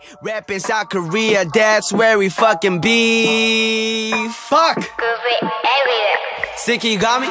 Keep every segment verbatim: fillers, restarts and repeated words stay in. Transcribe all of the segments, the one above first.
Hey, rap in South Korea, that's where we fucking be. Fuck! Sicky got me?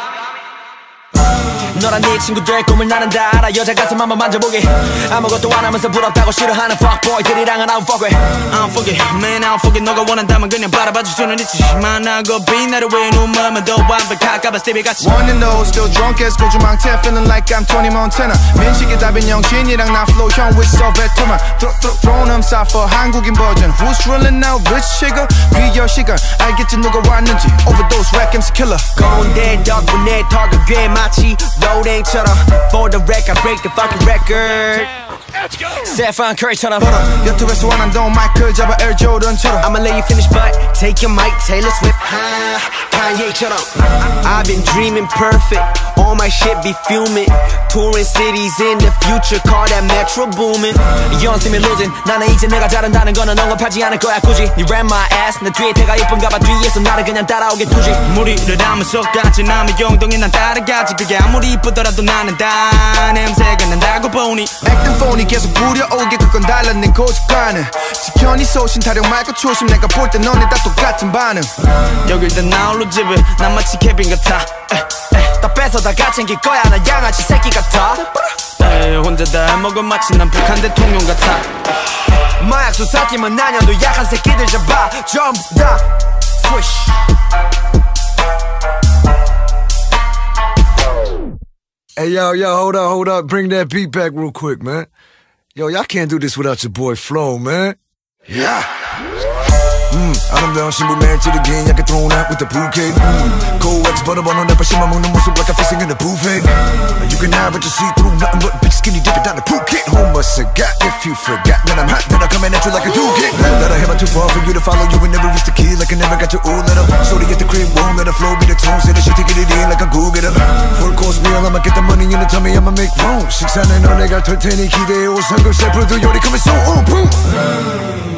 너랑 네 친구들 꿈을 나는 다 알아. 여자 가슴 한번 만져보게. 아무것도 안 하면서 부럽다고 싫어하는 fuckboy들이랑은 I don't fuck with. I don't fuck it, man, I don't fuck it. 너가 원한다면 그냥 바라봐줄 수는 있지만 나고 비 나를 왜 눈물만 더 완벽할까봐 스티비같이. One and oh, still drunk as 고주망태. Feeling like I'm Tony Montana. 민식이 답인 영진이랑 나 flow 형 with so bad too much. Throw, throw, throw them side for 한국인 버전. Who's drilling out rich sugar? 귀여 시간 알겠지 누가 왔는지. Overdose, rack, M C killer. 건데 덕분에 덕을 꽤 마치 로댕처럼. For the record, break the fucking record. Let's go. Stephen Curry처럼. 여투에서 원한동 마이클 잡아 Air Jordan처럼. I'ma let you finish but take your mic, Taylor Swift. Ha, Kanye처럼. I've been dreaming perfect, all my shit be fuming. Touring cities in the future, call that Metro booming. 연습이 losing, 나는 이제 내가 잘한다는 거는 언급하지 않을 거야 굳이. You ran my ass, 내 뒤에 태가 예쁜가봐 뒤에서 나를 그냥 따라오게 두지. 무리를 하면 속같이 남의 용동이 난 따라가지. 그게 아무리 이쁘더라도 나는 다 냄새가 난다고 보니. Acting phony 계속 부려오게 그건 달라 내 고집가는. 지켜니 소신 타령 말고 초심 내가 볼 때 너네 다 똑같은 반응. 여길 다 나홀로 집에 난 마치 케빈 같아. 다 뺏어 다 같이 챙길 거야 나 양아치 새끼 같아. 에이, 혼자 다 해먹은 마치 난 북한 대통령 같아. 마약 수사팀은 아냐 너 약한 새끼들 잡아 전부 다 swish. Hey, yo, yo, hold up, hold up. Bring that beat back real quick, man. Yo, y'all can't do this without your boy Flo, man. Yeah. Mm, 아름다운 신부 매일 찌르긴 약간 thrown out with the bouquet. Mm, coax 번호번호 내 발심만 먹는 모습 like I'm facing in the buffet. You can never just see through nothing but big skinny dipping down the Phuket. Who must have got if you forgot that I'm hot, that I'm coming at you like a Duke. That I hit my too far for you to follow you and never reach the key like I never got your old letter. So they get the crib, won't let the flow be the tone. Say that shit, take it in like I go get up. Full course meal, I'ma get the money in the tummy, I'ma make room. 식사는 너 내가 털 테니 기대해 오 상급셰프도 요리 coming so on boom.